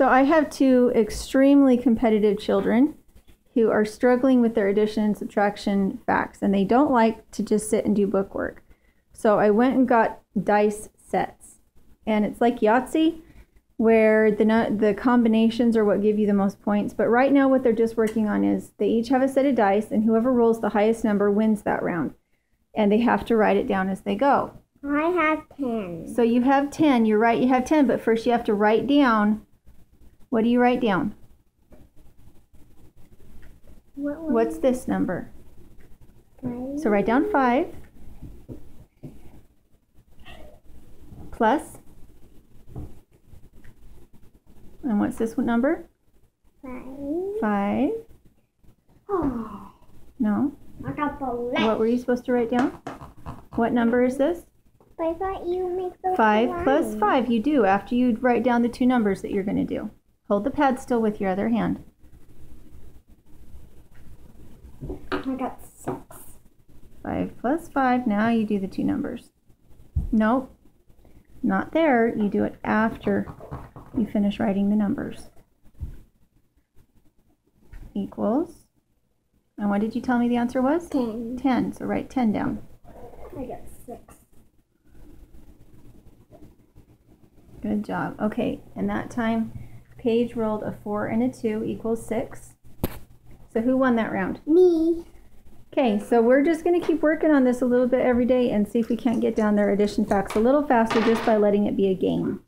So I have two extremely competitive children who are struggling with their addition and subtraction facts, and they don't like to just sit and do book work. So I went and got dice sets, and it's like Yahtzee, where the combinations are what give you the most points. But right now what they're just working on is they each have a set of dice, and whoever rolls the highest number wins that round. And they have to write it down as they go. I have 10. So you have 10. You're right, you have 10. But first you have to write down. What do you write down? What's this number? 5. So write down 5. Plus. And what's this one number? 5. 5. Oh. No. I got the left. What were you supposed to write down? What number is this? But I thought you make those 5 plus 5. You do, after you write down the two numbers that you're going to do. Hold the pad still with your other hand. I got 6. 5 plus 5. Now you do the two numbers. Nope. Not there. You do it after you finish writing the numbers. Equals. And what did you tell me the answer was? 10. 10. So write 10 down. I got 6. Good job. Okay. And that time, Paige rolled a 4 and a 2 equals 6. So who won that round? Me. Okay. So we're just going to keep working on this a little bit every day and see if we can't get down their addition facts a little faster just by letting it be a game.